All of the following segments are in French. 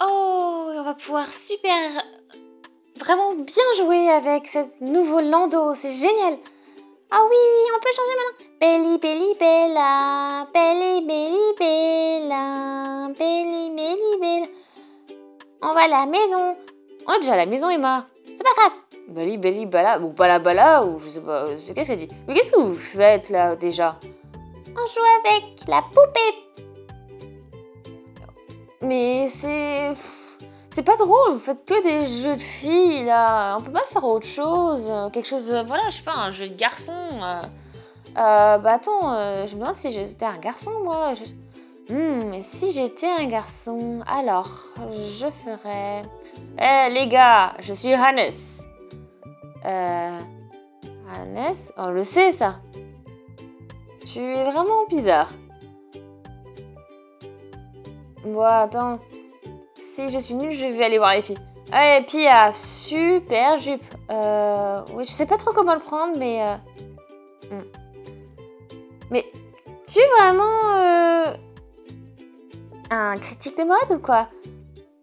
Oh, on va pouvoir super... Vraiment bien jouer avec ce nouveau landau, c'est génial. Ah oui, oui, on peut changer maintenant. Belli, belli, bella, belli, belli, bella, belli, belli, bella. On va à la maison. On est déjà à la maison, Emma. C'est pas grave. Belli, belli, bala, ou bala, bala, ou je sais pas, qu'est-ce qu'elle dit. Mais qu'est-ce que vous faites là déjà? On joue avec la poupée. Mais c'est... C'est pas drôle, vous faites que des jeux de filles là. On peut pas faire autre chose. Quelque chose, voilà, je sais pas, un jeu de garçon. Bah attends, je me demande si j'étais un garçon moi. Mais si j'étais un garçon, alors je ferais. Eh les gars, je suis Hannes. Hannes, on le sait ça. Tu es vraiment bizarre. Bon, attends. Si je suis nulle, je vais aller voir les filles. Allez, Pia, super jupe. Oui, je sais pas trop comment le prendre, mais... Mais tu es vraiment... Un critique de mode ou quoi?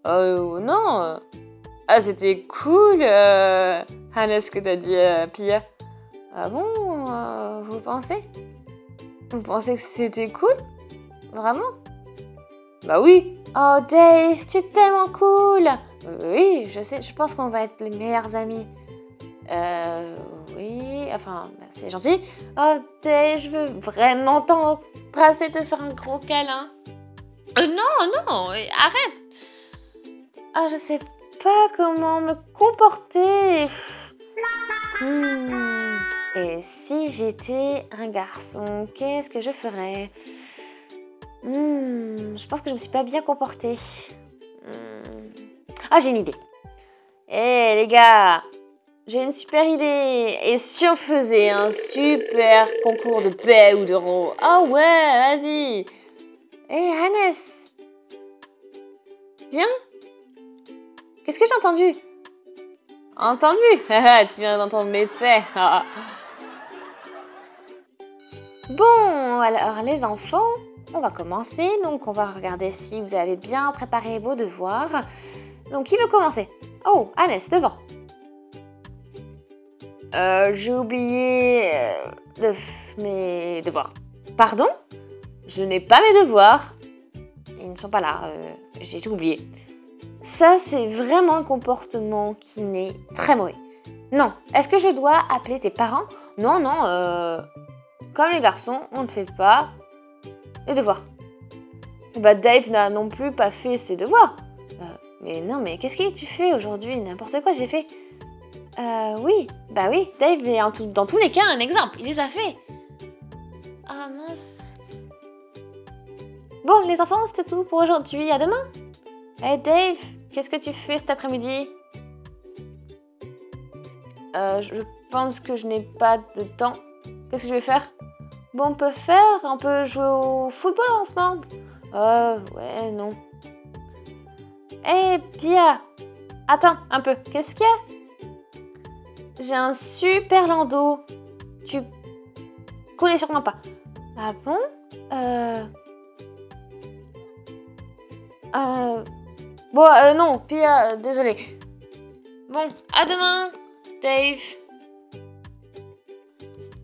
Non. Ah, c'était cool, Hannah, ce que t'as dit, Pia. Ah bon, vous pensez? Vous pensez que c'était cool? Vraiment? Bah oui. Oh Dave, tu es tellement cool. Oui, je sais, je pense qu'on va être les meilleurs amis. Oui, enfin, c'est gentil. Oh Dave, je veux vraiment t'embrasser, te faire un gros câlin. Non, arrête. Ah, je sais pas comment me comporter. Et si j'étais un garçon, qu'est-ce que je ferais? Je pense que je me suis pas bien comportée. Ah, j'ai une idée. Eh les gars, j'ai une super idée. Et si on faisait un super concours de paix ou d'euros? Ah ouais, vas-y. Eh Hannes, viens. Qu'est-ce que j'ai entendu? Entendu? Tu viens d'entendre mes paix. Bon, alors les enfants, on va commencer, donc on va regarder si vous avez bien préparé vos devoirs. Donc, qui veut commencer? Oh, Anès, devant. J'ai oublié mes devoirs. Pardon? Je n'ai pas mes devoirs. Ils ne sont pas là, j'ai tout oublié. Ça, c'est vraiment un comportement qui n'est très mauvais. Non, est-ce que je dois appeler tes parents? Non, comme les garçons, on ne fait pas... les devoirs. Bah Dave n'a non plus pas fait ses devoirs. Mais non, mais qu'est-ce que tu fais aujourd'hui? N'importe quoi, j'ai fait. Oui, bah oui, Dave est dans tous les cas un exemple. Il les a fait. Ah mince. Bon, les enfants, c'était tout pour aujourd'hui. À demain. Hey Dave, qu'est-ce que tu fais cet après-midi? Je pense que je n'ai pas de temps. Qu'est-ce que je vais faire? Bon, on peut jouer au football ensemble. Ouais, non. Eh, Pia, attends un peu, qu'est-ce qu'il y a? J'ai un super landau. Tu connais sûrement pas. Ah bon? Bon, non, Pia, désolée. Bon, à demain, Dave.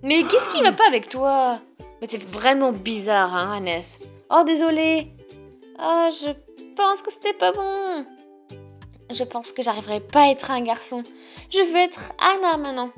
Mais qu'est-ce qui va pas avec toi? Mais c'est vraiment bizarre, hein, Anès. Oh, désolée. Oh, je pense que c'était pas bon. Je pense que j'arriverai pas à être un garçon. Je veux être Hannah maintenant.